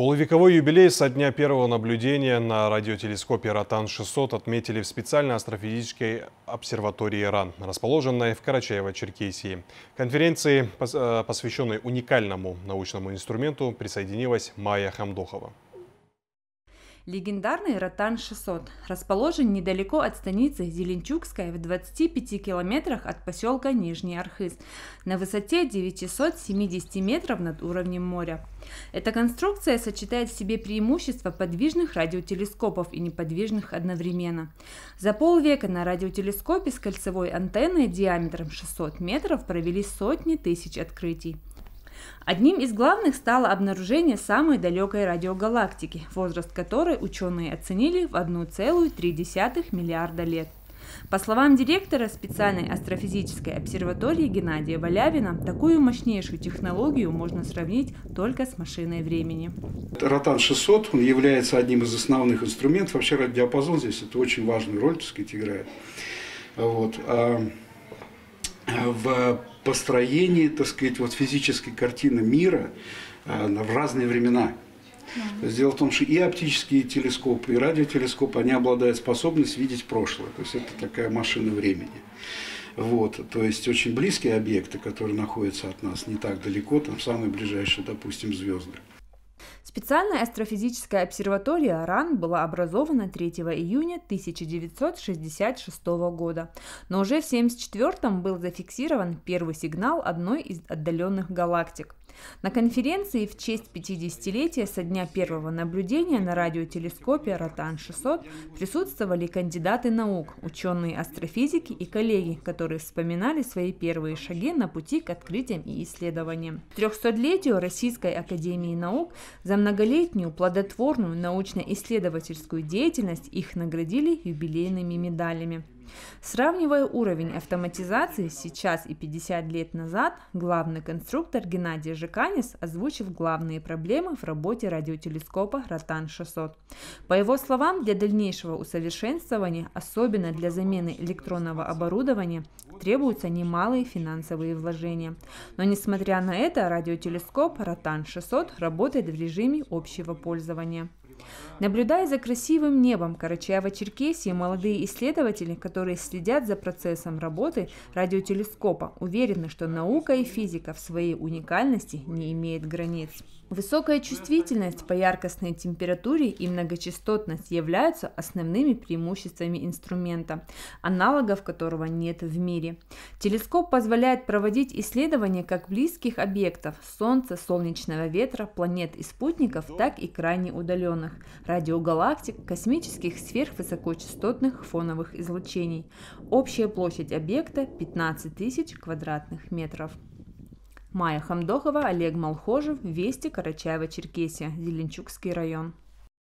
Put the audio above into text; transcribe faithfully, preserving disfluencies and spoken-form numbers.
Полувековой юбилей со дня первого наблюдения на радиотелескопе «РАТАН шестьсот» отметили в Специальной астрофизической обсерватории РАН, расположенной в Карачаево-Черкесии. Конференции, посвященной уникальному научному инструменту, присоединилась Майя Хамдохова. Легендарный «РАТАН шестьсот» расположен недалеко от станицы Зеленчукская в двадцати пяти километрах от поселка Нижний Архыз, на высоте девятисот семидесяти метров над уровнем моря. Эта конструкция сочетает в себе преимущества подвижных радиотелескопов и неподвижных одновременно. За полвека на радиотелескопе с кольцевой антенной диаметром шестьсот метров провели сотни тысяч открытий. Одним из главных стало обнаружение самой далекой радиогалактики, возраст которой ученые оценили в одну целую три десятых миллиарда лет. По словам директора Специальной астрофизической обсерватории Геннадия Валявина, такую мощнейшую технологию можно сравнить только с машиной времени. «РАТАН шестьсот» является одним из основных инструментов. Вообще радиодиапазон здесь это очень важную роль, так сказать, играет. Вот. В построении, так сказать, вот физической картины мира в разные времена. Да. Дело в том, что и оптические телескопы, и радиотелескопы, они обладают способностью видеть прошлое. То есть это такая машина времени. Вот, то есть очень близкие объекты, которые находятся от нас не так далеко, там самые ближайшие, допустим, звезды. Специальная астрофизическая обсерватория РАН была образована третьего июня тысяча девятьсот шестьдесят шестого года, но уже в тысяча девятьсот семьдесят четвёртом был зафиксирован первый сигнал одной из отдаленных галактик. На конференции в честь пятидесятилетия со дня первого наблюдения на радиотелескопе «РАТАН шестьсот» присутствовали кандидаты наук, ученые астрофизики и коллеги, которые вспоминали свои первые шаги на пути к открытиям и исследованиям. К трёхсотлетию Российской академии наук за многолетнюю плодотворную научно-исследовательскую деятельность их наградили юбилейными медалями. Сравнивая уровень автоматизации сейчас и пятьдесят лет назад, главный конструктор Геннадий Жеканис озвучил главные проблемы в работе радиотелескопа «РАТАН шестьсот». По его словам, для дальнейшего усовершенствования, особенно для замены электронного оборудования, требуются немалые финансовые вложения. Но несмотря на это, радиотелескоп «РАТАН шестьсот» работает в режиме общего пользования. Наблюдая за красивым небом Карачаево-Черкесии, молодые исследователи, которые следят за процессом работы радиотелескопа, уверены, что наука и физика в своей уникальности не имеют границ. Высокая чувствительность по яркостной температуре и многочастотность являются основными преимуществами инструмента, аналогов которого нет в мире. Телескоп позволяет проводить исследования как близких объектов – Солнца, солнечного ветра, планет и спутников, так и крайне удаленных – радиогалактик, космических сверхвысокочастотных фоновых излучений. Общая площадь объекта – пятнадцать тысяч квадратных метров. Майя Хамдохова, Олег Молхожев, Вести, Карачаево-Черкесия, Зеленчукский район.